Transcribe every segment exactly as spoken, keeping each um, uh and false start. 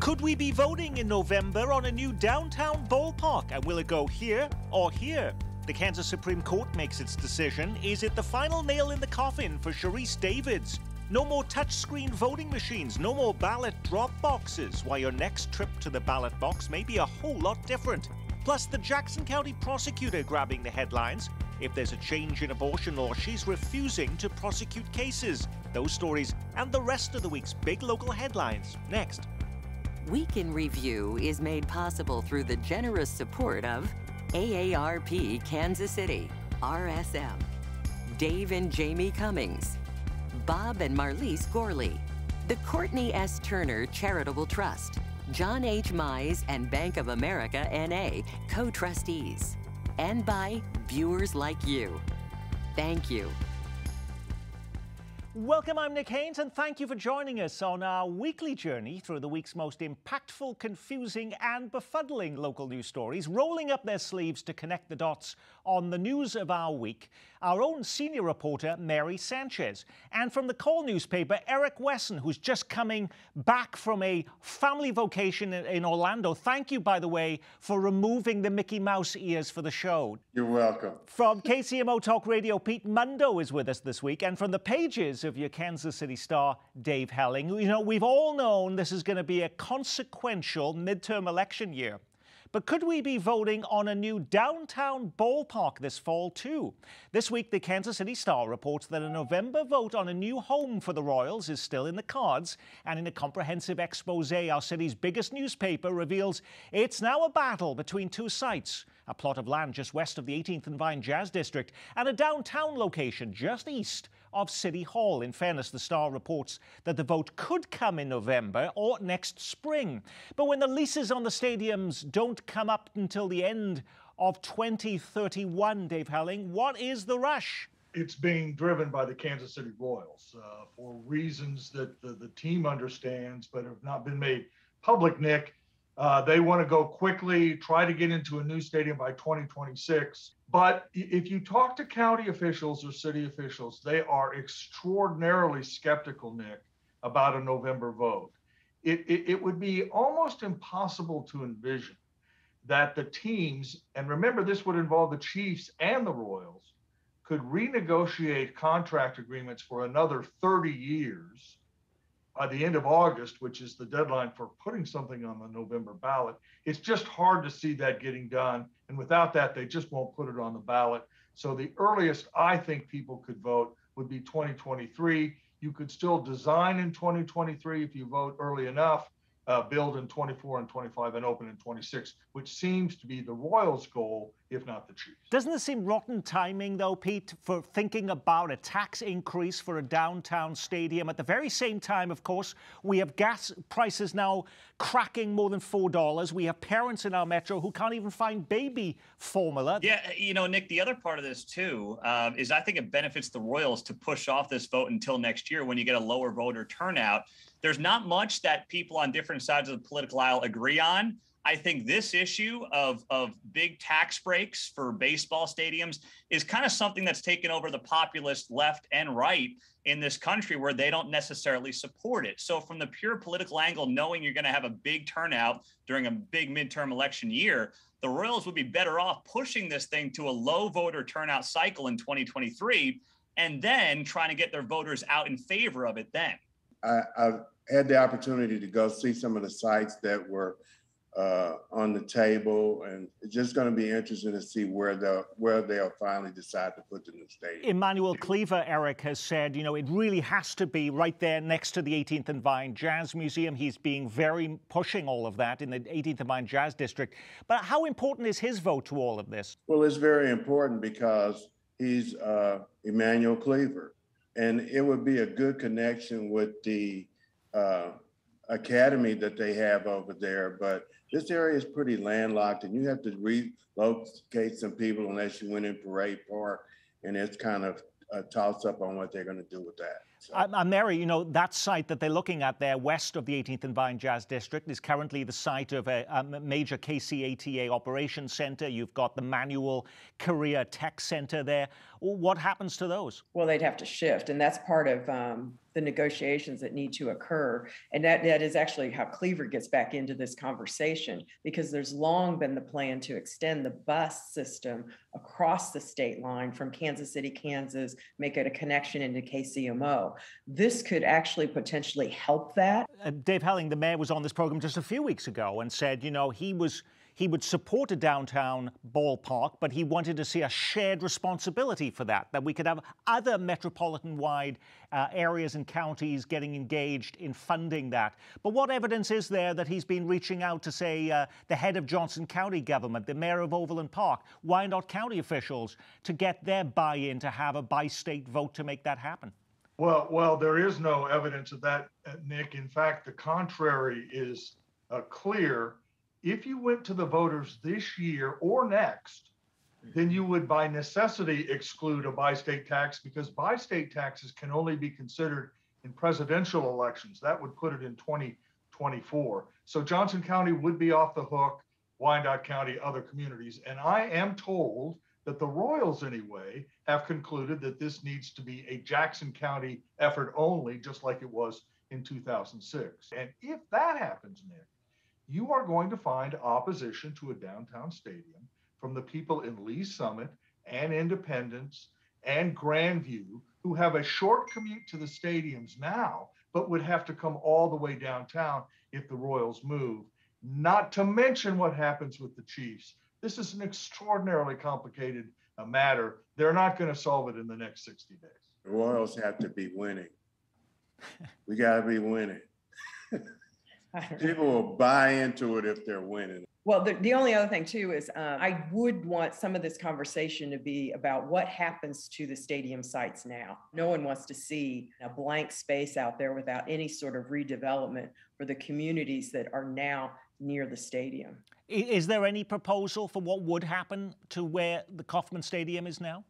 Could we be voting in November on a new downtown ballpark? And will it go here or here? The Kansas Supreme Court makes its decision. Is it the final nail in the coffin for Sharice Davids? No more touchscreen voting machines, no more ballot drop boxes. Why, your next trip to the ballot box may be a whole lot different. Plus, the Jackson County prosecutor grabbing the headlines. If there's a change in abortion law, she's refusing to prosecute cases. Those stories and the rest of the week's big local headlines next. Week in Review is made possible through the generous support of A A R P Kansas City, R S M, Dave and Jamie Cummings, Bob and Marlise Gourley, the Courtney S. Turner Charitable Trust, John H. Mize and Bank of America N A co-trustees, and by viewers like you. Thank you. Welcome, I'm Nick Haines, and thank you for joining us on our weekly journey through the week's most impactful, confusing and befuddling local news stories, rolling up their sleeves to connect the dots on the news of our week. Our own senior reporter, Mary Sanchez, and from the Call newspaper, Eric Wesson, who's just coming back from a family vacation in Orlando. Thank you, by the way, for removing the Mickey Mouse ears for the show. You're welcome. From K C M O Talk Radio, Pete Mundo is with us this week, and from the pages of your Kansas City Star, Dave Helling. You know, we've all known this is going to be a consequential midterm election year. But could we be voting on a new downtown ballpark this fall, too? This week, the Kansas City Star reports that a November vote on a new home for the Royals is still in the cards. And in a comprehensive expose, our city's biggest newspaper reveals it's now a battle between two sites. A plot of land just west of the eighteenth and Vine Jazz District and a downtown location just east of City Hall. In fairness, the Star reports that the vote could come in November or next spring. But when the leases on the stadiums don't come up until the end of twenty thirty-one, Dave Helling, what is the rush? It's being driven by the Kansas City Royals uh, for reasons that the, the team understands but have not been made public, Nick. Uh, they want to go quickly, try to get into a new stadium by twenty twenty-six. But if you talk to county officials or city officials, they are extraordinarily skeptical, Nick, about a November vote. It, it, it would be almost impossible to envision that the teams, and remember this would involve the Chiefs and the Royals, could renegotiate contract agreements for another thirty years. By the end of August, which is the deadline for putting something on the November ballot, it's just hard to see that getting done. And without that, they just won't put it on the ballot. So the earliest I think people could vote would be twenty twenty-three. You could still design in twenty twenty-three if you vote early enough, uh, build in twenty-four and twenty-five and open in twenty-six, which seems to be the Royals' goal, if not the Chiefs. Doesn't this seem rotten timing, though, Pete, for thinking about a tax increase for a downtown stadium? At the very same time, of course, we have gas prices now cracking more than four dollars. We have parents in our metro who can't even find baby formula. Yeah, you know, Nick, the other part of this, too, uh, is I think it benefits the Royals to push off this vote until next year when you get a lower voter turnout. There's not much that people on different sides of the political aisle agree on. I think this issue of, of big tax breaks for baseball stadiums is kind of something that's taken over the populist left and right in this country where they don't necessarily support it. So from the pure political angle, knowing you're going to have a big turnout during a big midterm election year, the Royals would be better off pushing this thing to a low voter turnout cycle in twenty twenty-three and then trying to get their voters out in favor of it then. I, I've had the opportunity to go see some of the sites that were uh on the table, and it's just going to be interesting to see where the where they'll finally decide to put the new stadium. Emanuel Cleaver, Eric, has said, you know, it really has to be right there next to the eighteenth and Vine Jazz Museum. He's being very pushing all of that in the eighteenth and Vine Jazz District. But how important is his vote to all of this? Well, it's very important because he's uh Emanuel Cleaver, and it would be a good connection with the uh academy that they have over there, but this area is pretty landlocked and you have to relocate some people unless you went in Parade Park, and it's kind of a toss up on what they're going to do with that. So. Uh, Mary, you know, that site that they're looking at there west of the eighteenth and Vine Jazz District is currently the site of a, a major K C A T A operations center. You've got the Manual Career Tech Center there. What happens to those? Well, they'd have to shift, and that's part of um, the negotiations that need to occur. And that, that is actually how Cleaver gets back into this conversation, because there's long been the plan to extend the bus system across the state line from Kansas City, Kansas, make it a connection into K C M O. This could actually potentially help that. Uh, Dave Helling, the mayor, was on this program just a few weeks ago and said, you know, he was he would support a downtown ballpark, but he wanted to see a shared responsibility for that, that we could have other metropolitan-wide uh, areas and counties getting engaged in funding that. But what evidence is there that he's been reaching out to, say, uh, the head of Johnson County government, the mayor of Overland Park, Wyandotte County officials, to get their buy-in to have a by-state vote to make that happen? Well, well, there is no evidence of that, Nick. In fact, the contrary is uh, clear. If you went to the voters this year or next, then you would by necessity exclude a bi-state tax, because bi-state taxes can only be considered in presidential elections. That would put it in twenty twenty-four. So Johnson County would be off the hook, Wyandotte County, other communities. And I am told that the Royals, anyway, have concluded that this needs to be a Jackson County effort only, just like it was in two thousand six. And if that happens, Nick, you are going to find opposition to a downtown stadium from the people in Lee Summit and Independence and Grandview, who have a short commute to the stadiums now, but would have to come all the way downtown if the Royals move, not to mention what happens with the Chiefs. This is an extraordinarily complicated uh, matter. They're not going to solve it in the next sixty days. The Royals have to be winning. We got to be winning. People will buy into it if they're winning. Well, the, the only other thing, too, is uh, I would want some of this conversation to be about what happens to the stadium sites now. No one wants to see a blank space out there without any sort of redevelopment for the communities that are now near the stadium. Is there any proposal for what would happen to where the Kauffman Stadium is now?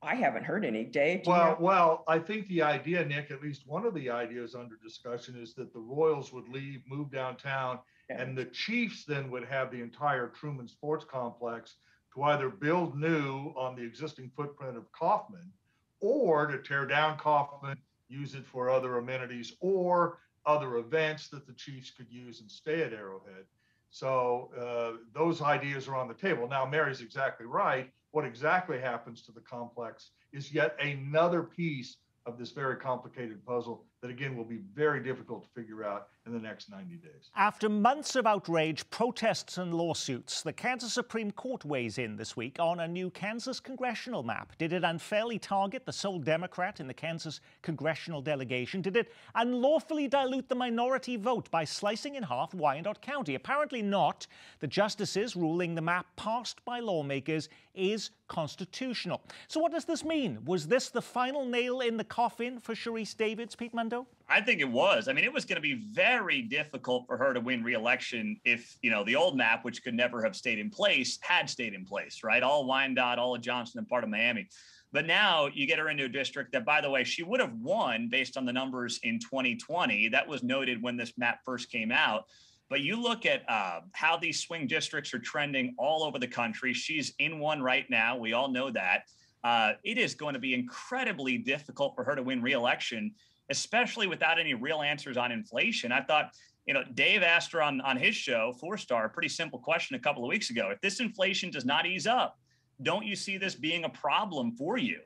I haven't heard any, Dave. Well, well, I think the idea, Nick, at least one of the ideas under discussion is that the Royals would leave, move downtown, yeah. and the Chiefs then would have the entire Truman Sports Complex to either build new on the existing footprint of Kauffman, or to tear down Kauffman, use it for other amenities or other events that the Chiefs could use and stay at Arrowhead. So uh, those ideas are on the table. Now, Mary's exactly right. What exactly happens to the complex is yet another piece of this very complicated puzzle that, again, will be very difficult to figure out in the next ninety days. After months of outrage, protests and lawsuits, the Kansas Supreme Court weighs in this week on a new Kansas congressional map. Did it unfairly target the sole Democrat in the Kansas congressional delegation? Did it unlawfully dilute the minority vote by slicing in half Wyandotte County? Apparently not. The justices ruling the map passed by lawmakers is constitutional. So what does this mean? Was this the final nail in the coffin for Sharice Davids, Pete Mundo? I think it was. I mean, it was going to be very difficult for her to win re-election if, you know, the old map, which could never have stayed in place, had stayed in place, right? All Wyandotte, all of Johnson, and part of Miami. But now you get her into a district that, by the way, she would have won based on the numbers in twenty twenty. That was noted when this map first came out. But you look at uh, how these swing districts are trending all over the country. She's in one right now. We all know that. Uh, it is going to be incredibly difficult for her to win re-election, especially without any real answers on inflation. I thought, you know, Dave asked her on, on his show, Four Star, a pretty simple question a couple of weeks ago. If this inflation does not ease up, don't you see this being a problem for you?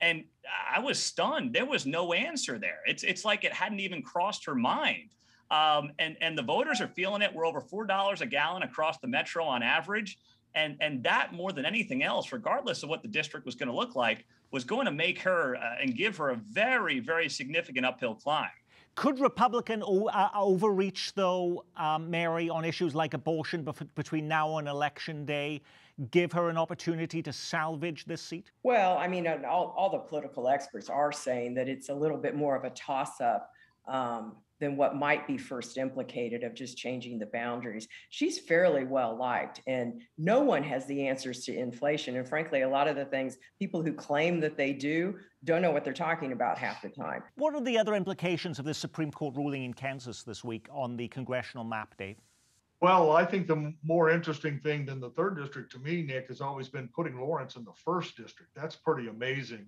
And I was stunned. There was no answer there. It's, it's like it hadn't even crossed her mind. Um, and, and the voters are feeling it. We're over four dollars a gallon across the metro on average. And, and that, more than anything else, regardless of what the district was going to look like, was going to make her uh, and give her a very, very significant uphill climb. Could Republican o uh, overreach, though, um, Mary, on issues like abortion between now and Election Day, give her an opportunity to salvage this seat? Well, I mean, all, all the political experts are saying that it's a little bit more of a toss-up um, than what might be first implicated of just changing the boundaries. She's fairly well liked, and no one has the answers to inflation. And frankly, a lot of the things people who claim that they do don't know what they're talking about half the time. What are the other implications of this Supreme Court ruling in Kansas this week on the congressional map, Dave? Well, I think the more interesting thing than the third district to me, Nick, has always been putting Lawrence in the first district. That's pretty amazing.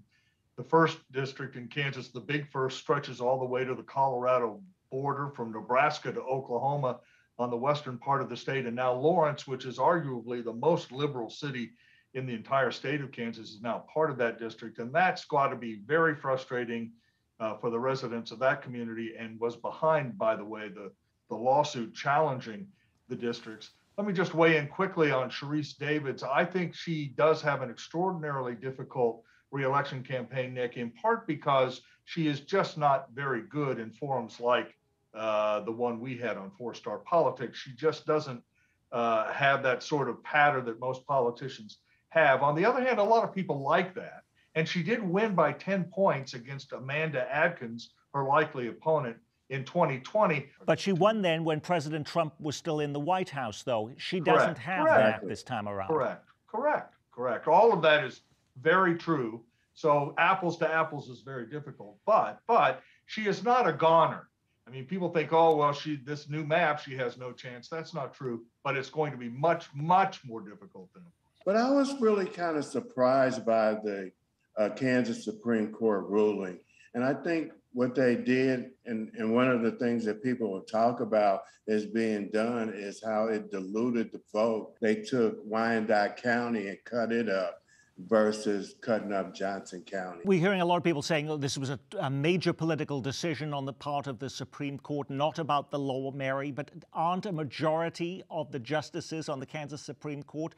The first district in Kansas, the big first, stretches all the way to the Colorado border from Nebraska to Oklahoma on the western part of the state. And now Lawrence, which is arguably the most liberal city in the entire state of Kansas, is now part of that district. And that's got to be very frustrating uh, for the residents of that community, and was behind, by the way, the, the lawsuit challenging the districts. Let me just weigh in quickly on Sharice Davids. I think she does have an extraordinarily difficult re-election campaign, Nick, in part because she is just not very good in forums like uh, the one we had on Four Star Politics. She just doesn't uh, have that sort of patter that most politicians have. On the other hand, a lot of people like that. And she did win by ten points against Amanda Adkins, her likely opponent, in twenty twenty. But she won then when President Trump was still in the White House, though. She Correct. doesn't have Correct. that this time around. Correct. Correct. Correct. All of that is very true. So apples to apples is very difficult, but but she is not a goner. I mean, people think, oh, well, she this new map, she has no chance. That's not true, but it's going to be much, much more difficult than it was. But I was really kind of surprised by the uh, Kansas Supreme Court ruling. And I think what they did, and, and one of the things that people will talk about is being done, is how it diluted the vote. They took Wyandotte County and cut it up, versus cutting up Johnson County. We're hearing a lot of people saying, oh, this was a, a major political decision on the part of the Supreme Court, not about the law, Mary, but aren't a majority of the justices on the Kansas Supreme Court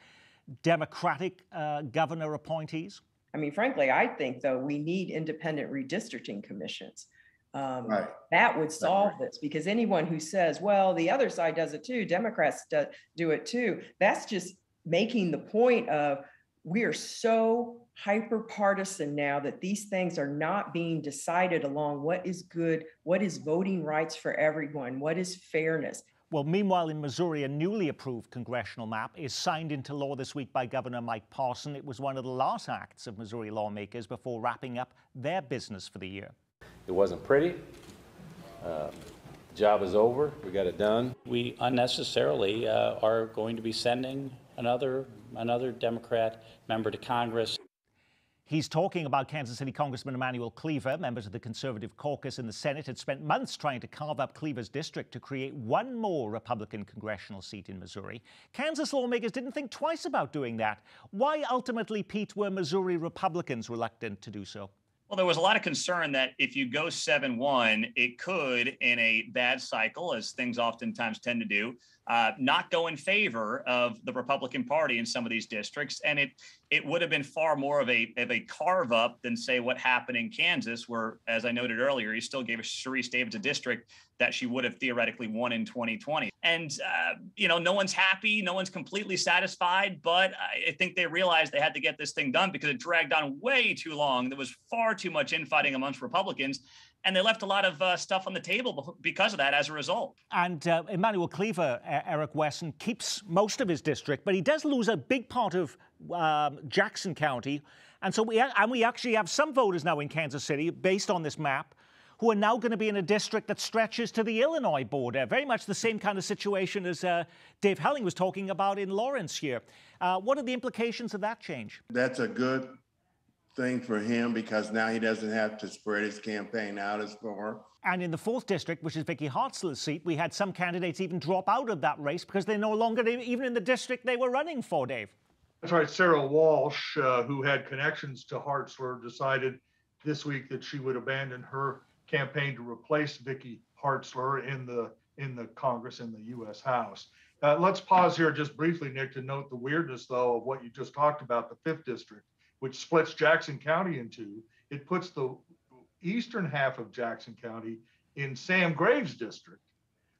Democratic uh, governor appointees? I mean, frankly, I think, though, we need independent redistricting commissions. Um, right. That would solve right. this, because anyone who says, well, the other side does it too, Democrats do, do it too, that's just making the point of, we are so hyper-partisan now that these things are not being decided along what is good, what is voting rights for everyone, what is fairness. Well, meanwhile, in Missouri, a newly approved congressional map is signed into law this week by Governor Mike Parson. It was one of the last acts of Missouri lawmakers before wrapping up their business for the year. It wasn't pretty. Uh, the job is over. We got it done. We unnecessarily uh, are going to be sending another another Democrat member to Congress. He's talking about Kansas City Congressman Emanuel Cleaver. Members of the Conservative caucus in the Senate had spent months trying to carve up Cleaver's district to create one more Republican congressional seat in Missouri. Kansas lawmakers didn't think twice about doing that. Why, ultimately, Pete, were Missouri Republicans reluctant to do so? Well, there was a lot of concern that if you go seven one, it could, in a bad cycle, as things oftentimes tend to do, uh, not go in favor of the Republican Party in some of these districts. And it it would have been far more of a of a carve up than, say, what happened in Kansas, where, as I noted earlier, he still gave Sharice Davids a district that she would have theoretically won in twenty twenty. And, uh, you know, no one's happy. No one's completely satisfied. But I think they realized they had to get this thing done because it dragged on way too long. There was far too much infighting amongst Republicans. And they left a lot of uh, stuff on the table because of that as a result. And uh, Emanuel Cleaver, Eric Wesson, keeps most of his district, but he does lose a big part of um, Jackson County. And so we, and we actually have some voters now in Kansas City, based on this map, who are now going to be in a district that stretches to the Illinois border. Very much the same kind of situation as uh, Dave Helling was talking about in Lawrence here. Uh, what are the implications of that change? That's a good thing for him, because now he doesn't have to spread his campaign out as far. And in the fourth district, which is Vicky Hartzler's seat, we had some candidates even drop out of that race because they're no longer even in the district they were running for, Dave. That's right. Sarah Walsh, uh, who had connections to Hartzler, decided this week that she would abandon her campaign to replace Vicky Hartzler in the in the Congress, in the U S House. Uh, let's pause here just briefly, Nick, to note the weirdness, though, of what you just talked about, the fifth district, which splits Jackson County in two. It puts the eastern half of Jackson County in Sam Graves' district,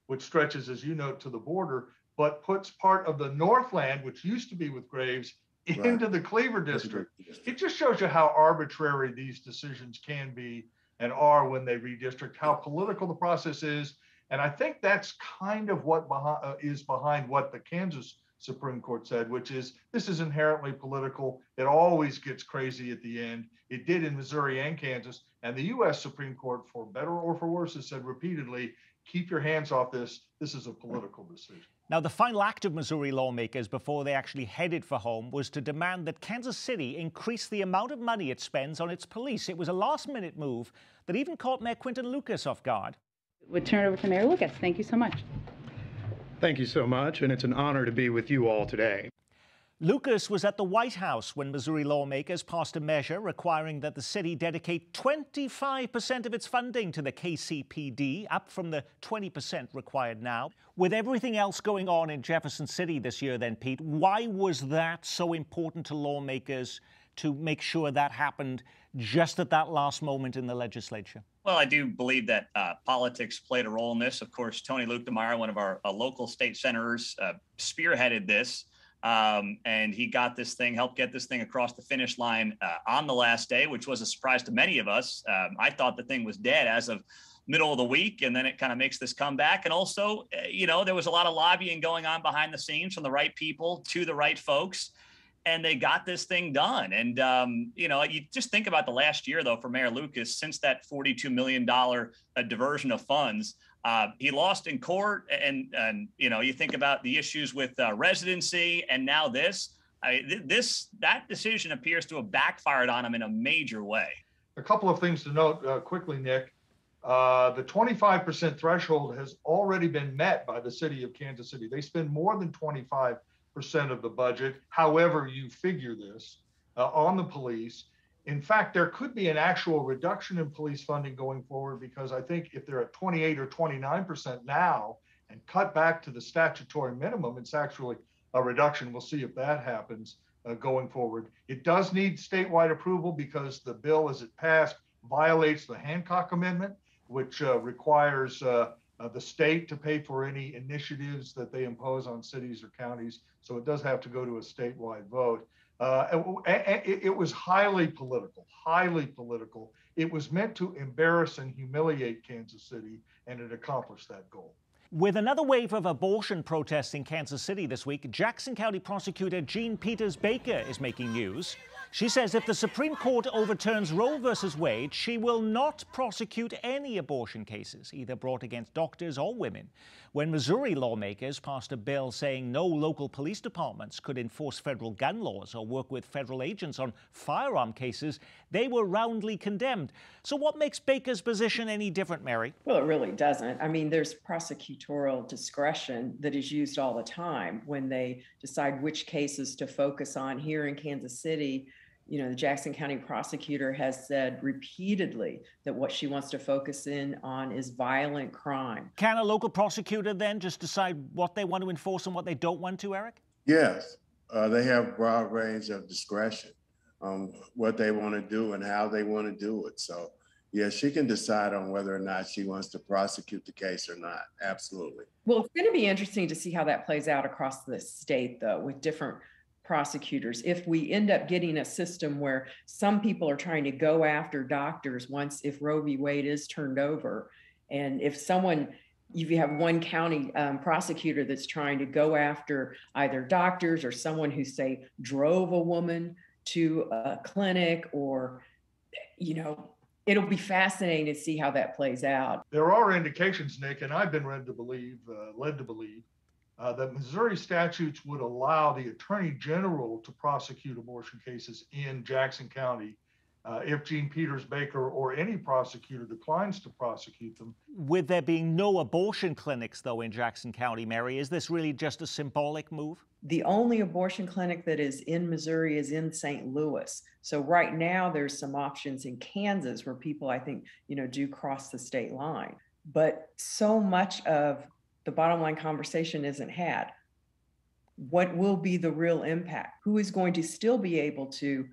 which stretches, as you note, to the border, but puts part of the Northland, which used to be with Graves, right. into the Cleaver district. It just shows you how arbitrary these decisions can be and are when they redistrict, how political the process is. And I think that's kind of what behind, uh, is behind what the Kansas Supreme Court said, which is this is inherently political. It always gets crazy at the end. It did in Missouri and Kansas. And the U S Supreme Court, for better or for worse, has said repeatedly, keep your hands off this. This is a political decision. Now, the final act of Missouri lawmakers before they actually headed for home was to demand that Kansas City increase the amount of money it spends on its police. It was a last-minute move that even caught Mayor Quinton Lucas off guard. We'll turn it over to Mayor Lucas. Thank you so much. Thank you so much, and it's an honor to be with you all today. Lucas was at the White House when Missouri lawmakers passed a measure requiring that the city dedicate twenty-five percent of its funding to the K C P D, up from the twenty percent required now. With everything else going on in Jefferson City this year then, Pete, why was that so important to lawmakers to make sure that happened just at that last moment in the legislature? Well, I do believe that uh, politics played a role in this. Of course, Tony Lukedemeyer, one of our uh, local state senators, uh, spearheaded this. Um, and he got this thing, helped get this thing across the finish line uh, on the last day, which was a surprise to many of us. Um, I thought the thing was dead as of middle of the week, and then it kind of makes this comeback. And also, you know, there was a lot of lobbying going on behind the scenes from the right people to the right folks, and they got this thing done. And, um, you know, you just think about the last year, though, for Mayor Lucas, since that forty-two million dollars uh, diversion of funds. Uh, he lost in court, and, and, you know, you think about the issues with uh, residency and now this. I, th this that decision appears to have backfired on him in a major way. A couple of things to note uh, quickly, Nick. Uh, the twenty-five percent threshold has already been met by the city of Kansas City. They spend more than twenty-five percent of the budget, however you figure this, uh, on the police. In fact, there could be an actual reduction in police funding going forward, because I think if they're at twenty-eight or twenty-nine percent now and cut back to the statutory minimum, it's actually a reduction. We'll see if that happens uh, going forward. It does need statewide approval because the bill, as it passed, violates the Hancock Amendment, which uh, requires uh, uh, the state to pay for any initiatives that they impose on cities or counties. So it does have to go to a statewide vote. Uh, it, it was highly political, highly political. It was meant to embarrass and humiliate Kansas City, and it accomplished that goal. With another wave of abortion protests in Kansas City this week, Jackson County Prosecutor Jean Peters Baker is making news. She says if the Supreme Court overturns Roe versus Wade, she will not prosecute any abortion cases, either brought against doctors or women. When Missouri lawmakers passed a bill saying no local police departments could enforce federal gun laws or work with federal agents on firearm cases, they were roundly condemned. So what makes Baker's position any different, Mary? Well, it really doesn't. I mean, there's prosecutors. Discretion that is used all the time when they decide which cases to focus on. Here in Kansas City, you know, the Jackson County prosecutor has said repeatedly that what she wants to focus in on is violent crime. Can a local prosecutor then just decide what they want to enforce and what they don't want to, Eric? Yes, uh, they have broad range of discretion on what they want to do and how they want to do it. So yeah, she can decide on whether or not she wants to prosecute the case or not. Absolutely. Well, it's going to be interesting to see how that plays out across the state, though, with different prosecutors. If we end up getting a system where some people are trying to go after doctors once, if Roe v. Wade is turned over, and if someone, if you have one county um, prosecutor that's trying to go after either doctors or someone who, say, drove a woman to a clinic, or, you know, it'll be fascinating to see how that plays out. There are indications, Nick, and I've been led to believe, uh, led to believe uh, that Missouri statutes would allow the Attorney General to prosecute abortion cases in Jackson County uh, if Jean Peters Baker or any prosecutor declines to prosecute them. With there being no abortion clinics, though, in Jackson County, Mary, is this really just a symbolic move? The only abortion clinic that is in Missouri is in Saint Louis. So right now there's some options in Kansas where people, I think, you know, do cross the state line. But so much of the bottom line conversation isn't had. What will be the real impact? Who is going to still be able to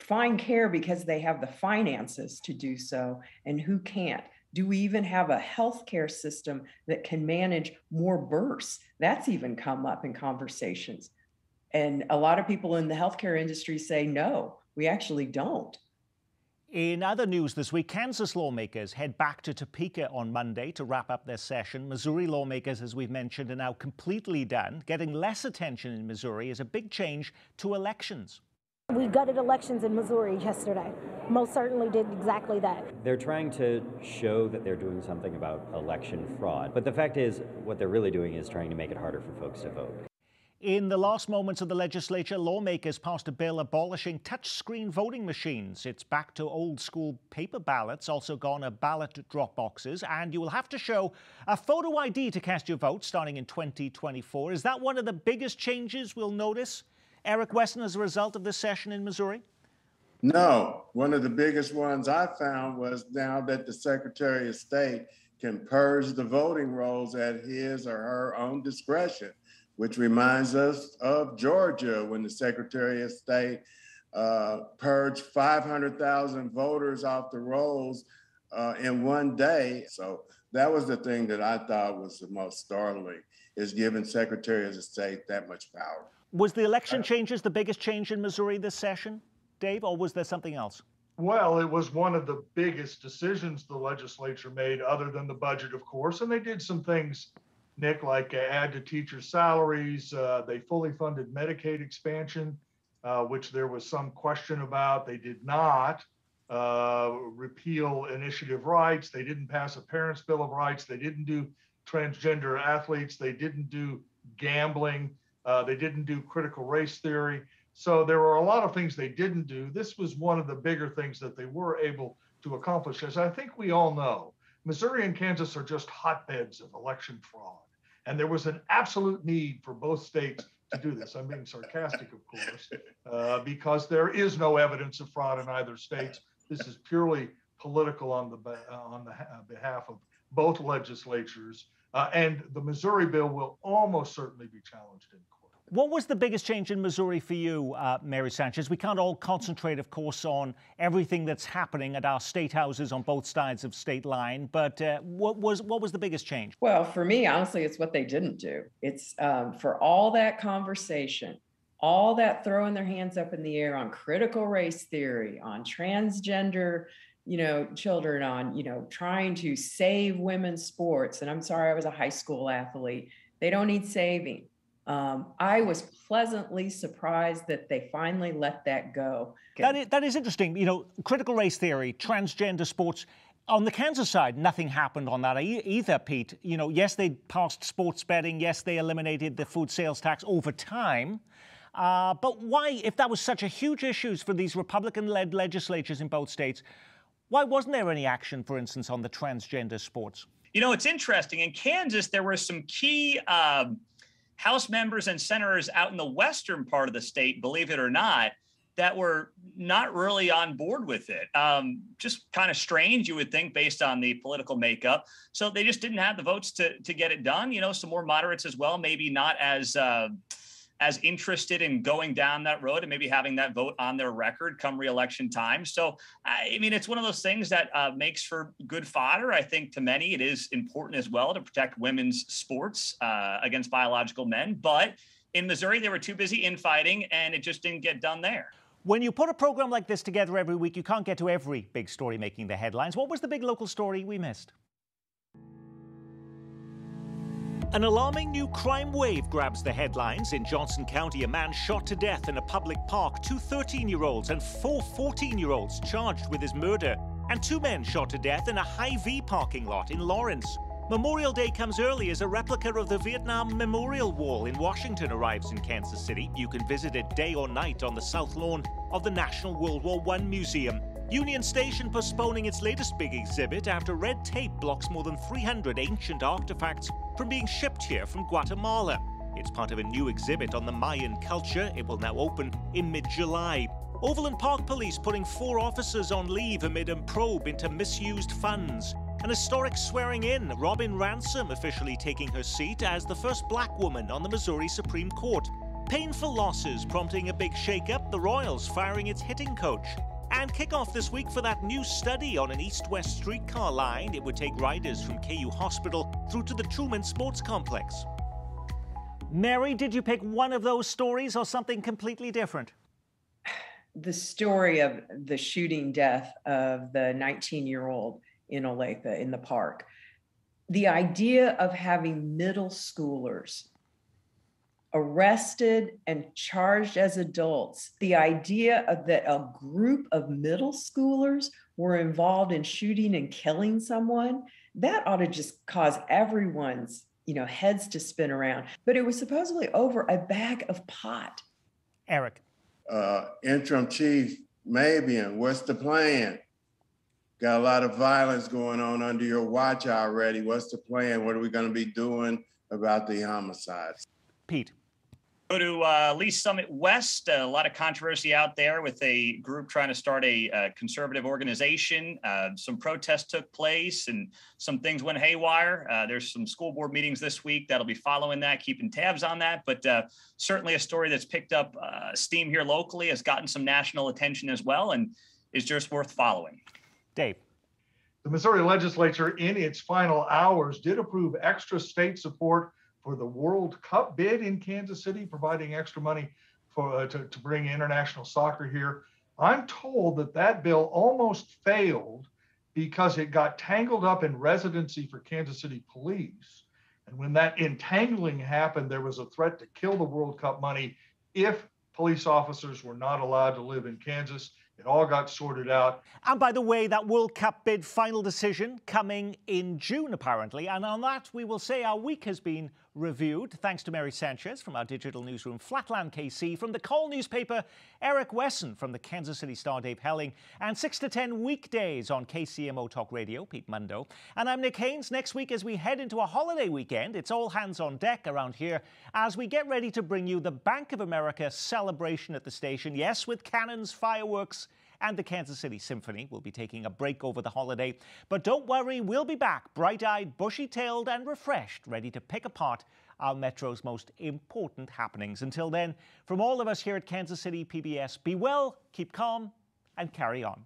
find care because they have the finances to do so, and who can't? Do we even have a healthcare system that can manage more births? That's even come up in conversations. And a lot of people in the healthcare industry say, no, we actually don't. In other news this week, Kansas lawmakers head back to Topeka on Monday to wrap up their session. Missouri lawmakers, as we've mentioned, are now completely done. Getting less attention in Missouri is a big change to elections. We gutted elections in Missouri yesterday. Most certainly did exactly that. They're trying to show that they're doing something about election fraud. But the fact is, what they're really doing is trying to make it harder for folks to vote. In the last moments of the legislature, lawmakers passed a bill abolishing touchscreen voting machines. It's back to old-school paper ballots, also gone are ballot drop boxes, and you will have to show a photo I D to cast your vote starting in twenty twenty-four. Is that one of the biggest changes we'll notice, Eric Wesson, as a result of this session in Missouri? No. One of the biggest ones I found was now that the Secretary of State can purge the voting rolls at his or her own discretion, which reminds us of Georgia when the Secretary of State uh, purged five hundred thousand voters off the rolls uh, in one day. So that was the thing that I thought was the most startling, is giving Secretary of State that much power. Was the election changes the biggest change in Missouri this session, Dave, or was there something else? Well, it was one of the biggest decisions the legislature made, other than the budget, of course, and they did some things, Nick, like uh, add to teachers' salaries. Uh, they fully funded Medicaid expansion, uh, which there was some question about. They did not uh, repeal initiative rights. They didn't pass a parents' bill of rights. They didn't do transgender athletes. They didn't do gambling. Uh, they didn't do critical race theory. So there were a lot of things they didn't do. This was one of the bigger things that they were able to accomplish. As I think we all know, Missouri and Kansas are just hotbeds of election fraud. And there was an absolute need for both states to do this. I'm being sarcastic, of course, uh, because there is no evidence of fraud in either state. This is purely political on the, uh, on the uh, behalf of both legislatures. Uh, and the Missouri bill will almost certainly be challenged in court. What was the biggest change in Missouri for you, uh, Mary Sanchez? We can't all concentrate, of course, on everything that's happening at our state houses on both sides of state line, but uh, what was what was the biggest change? Well, for me, honestly, it's what they didn't do. It's um, for all that conversation, all that throwing their hands up in the air on critical race theory, on transgender, you know, children, on, you know, trying to save women's sports. And I'm sorry, I was a high school athlete. They don't need saving. Um, I was pleasantly surprised that they finally let that go. Okay. That is, that is interesting. You know, critical race theory, transgender sports. On the Kansas side, nothing happened on that e either, Pete. You know, yes, they passed sports betting. Yes, they eliminated the food sales tax over time. Uh, but why, if that was such a huge issue for these Republican-led legislatures in both states, why wasn't there any action, for instance, on the transgender sports? You know, it's interesting. In Kansas, there were some key Um... House members and senators out in the western part of the state, believe it or not, that were not really on board with it. Um, just kind of strange, you would think, based on the political makeup. So they just didn't have the votes to, to get it done. You know, some more moderates as well, maybe not as uh, as interested in going down that road and maybe having that vote on their record come re-election time. So, I mean, it's one of those things that uh, makes for good fodder. I think to many, it is important as well to protect women's sports uh, against biological men. But in Missouri, they were too busy infighting and it just didn't get done there. When you put a program like this together every week, you can't get to every big story making the headlines. What was the big local story we missed? An alarming new crime wave grabs the headlines. In Johnson County, a man shot to death in a public park, two thirteen-year-olds and four fourteen-year-olds charged with his murder, and two men shot to death in a Hy-Vee parking lot in Lawrence. Memorial Day comes early as a replica of the Vietnam Memorial Wall in Washington arrives in Kansas City. You can visit it day or night on the south lawn of the National World War One Museum. Union Station postponing its latest big exhibit after red tape blocks more than three hundred ancient artifacts from being shipped here from Guatemala. It's part of a new exhibit on the Mayan culture. It will now open in mid-July. Overland Park Police putting four officers on leave amid a probe into misused funds. An historic swearing-in, Robin Ransom officially taking her seat as the first black woman on the Missouri Supreme Court. Painful losses prompting a big shakeup, the Royals firing its hitting coach. And kickoff this week for that new study on an east-west streetcar line. It would take riders from K U Hospital through to the Truman Sports Complex. Mary, did you pick one of those stories or something completely different? The story of the shooting death of the nineteen-year-old in Olathe in the park. The idea of having middle schoolers arrested and charged as adults. The idea of that a group of middle schoolers were involved in shooting and killing someone, that ought to just cause everyone's, you know, heads to spin around. But it was supposedly over a bag of pot. Eric. Uh, interim chief Mabian, what's the plan? Got a lot of violence going on under your watch already. What's the plan? What are we going to be doing about the homicides? Pete. Go to uh, Lee Summit West. A lot of controversy out there with a group trying to start a uh, conservative organization. Uh, some protests took place and some things went haywire. Uh, there's some school board meetings this week that'll be following that, keeping tabs on that. But uh, certainly a story that's picked up uh, steam here locally, has gotten some national attention as well, and is just worth following. Dave. The Missouri legislature in its final hours did approve extra state support for the World Cup bid in Kansas City, providing extra money for uh, to, to bring international soccer here. I'm told that that bill almost failed because it got tangled up in residency for Kansas City police. And when that entangling happened, there was a threat to kill the World Cup money if police officers were not allowed to live in Kansas. It all got sorted out. And by the way, that World Cup bid final decision coming in June, apparently. And on that, we will say our week has been reviewed. Thanks to Mary Sanchez from our digital newsroom, Flatland K C, from the Call newspaper, Eric Wesson, from the Kansas City Star, Dave Helling, and six to ten weekdays on K C M O Talk Radio, Pete Mundo. And I'm Nick Haines. Next week, as we head into a holiday weekend, it's all hands on deck around here as we get ready to bring you the Bank of America celebration at the station. Yes, with cannons, fireworks, and the Kansas City Symphony. Will be taking a break over the holiday. But don't worry, we'll be back bright-eyed, bushy-tailed and refreshed, ready to pick apart our Metro's most important happenings. Until then, from all of us here at Kansas City P B S, be well, keep calm and carry on.